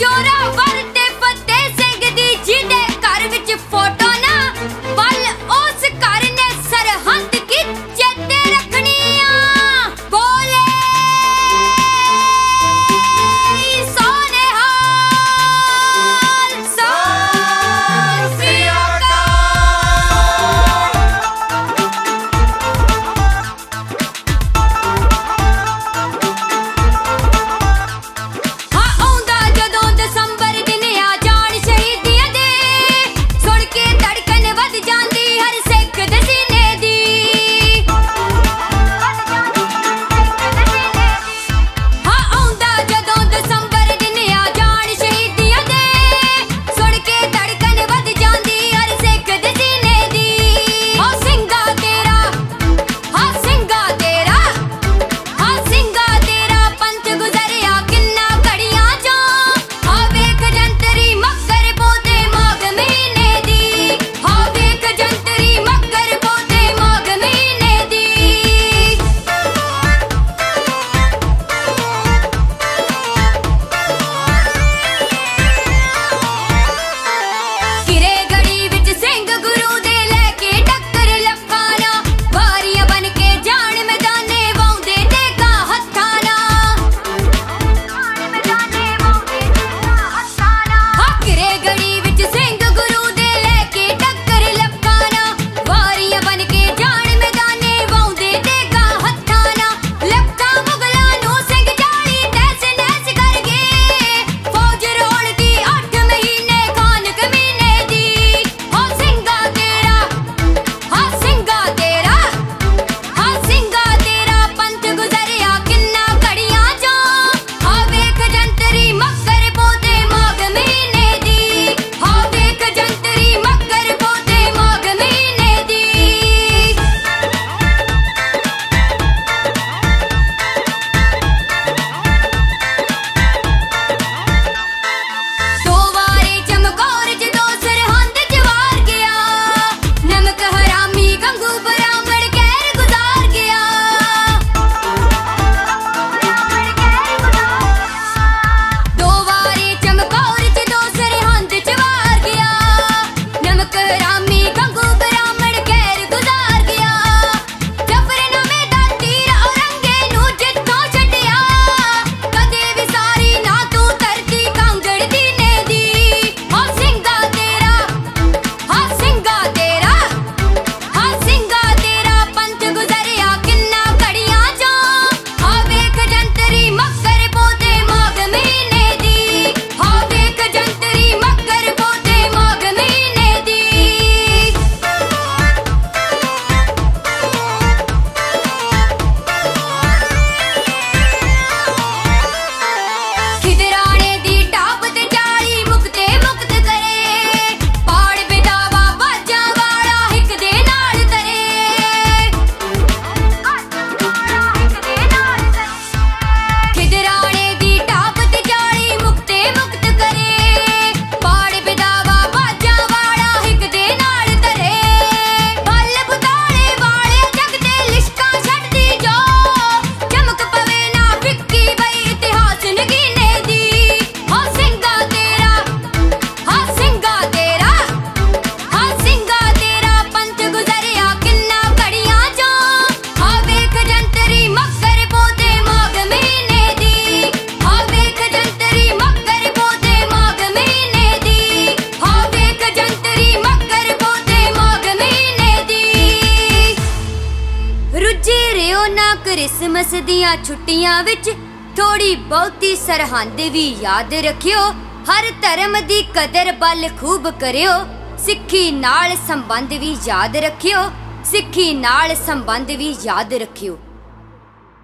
जोरावर ते फतेह सिंह दी जी दे घर विच फोटो ना पल उस घर ने सरहद की चेते रखनी आ। बोले सोनिहाल सत श्री अकाल। हाँ आउंदा जदों दिसंबर दिन आ जान शहीदियां दे सुन के धड़कन वध जांदी हर सिख दे सीने दी। हाँ आउंदा जदों दिसंबर दिन आ जान शहीदियां दे सुन के धड़कन वध जांदी हर सिख दे सीने दी। हा सिंगा तेरा पंथ गुजरिया किन्ना घड़ियां चो। हा वेख जंतरी मकर पोते माघ महीने दी। हा वेख जंतरी मकर पोते माघ महीने दी। किरे गड़ी विच सिंह गुरु दे लैके टक्कर लफाना वारियां बन के जान मैदाने वाउंदे देगा हत्थाना। हा किरे गड़ी विच सिंह गुरु दे लैके टक्कर लफाना वारियां बन के जान मैदाने वाउंदे देगा हत्थाना। लपटा मुगलां नूं सिंह जाली तैस नैस कर गए फौज रोल दी 8 महीने खान कमीने दी। हा सिंगा तेरा हा सिंगा तेरा हा सिंगा तेरा पंथ गुजरिया किन्ना घड़ियां चो। हा वेख जंतरी मकर पोते माघ महीने दी। हा वेख जंतरी मकर पोते माघ महीने दी। दो वारे चमकौर च दो सरहंद च वार गया नमक हरामी गंगू ब्राह्मण कहर गुजार गया। दो वारे चमकौर च दो सरहंद च वार गया नमक हरामी गंगू ब्राह्मण कहर गुजार गया। जफरनामे दा तीर औरंगे नू जित्थों छड्डिया कदे भी सारी ना तू धरती कांगड़ दी ने दी। हा सिंगा तेरा हा सिंगा तेरा पंथ गुजरिया किन्ना घड़ियां चो। हा वेख जंतरी मकर पोते माघ महीने दी। हा वेख जंतरी मकर पोते माघ महीने दी। खिदराने दी टाप ते चाली मुक्ते मुक्त करे पाड़ बिदावा बाजा वाला हिक दे नाल तरे। खिदराने दी टाप ते चाली मुक्ते मुक्त करे पाड़ बिदावा बाजा वाला हिक दे नाल तरे। बल बुताले वाले जगते लिशका छड्डदी जो चमक पवे ना फिक्की बई इतिहास नगीने दी। हा सिंगा तेरा पंथ गुजरिया किन्ना घड़ियां चो। हा वेख जंतरी मकर पोते माघ महीने दी। हा वेख जंतरी मकर पोते माघ महीने दी। हा वेख जंतरी मकर पोते माघ महीने दी। रुझे रिओ ना क्रिसमस दियां छुट्टियां विच थोड़ी बहुती सरहंद भी याद रखियो। हर धर्म दी कदर बल खूब करियो सिक्खी नाल संबंध भी याद रखियो।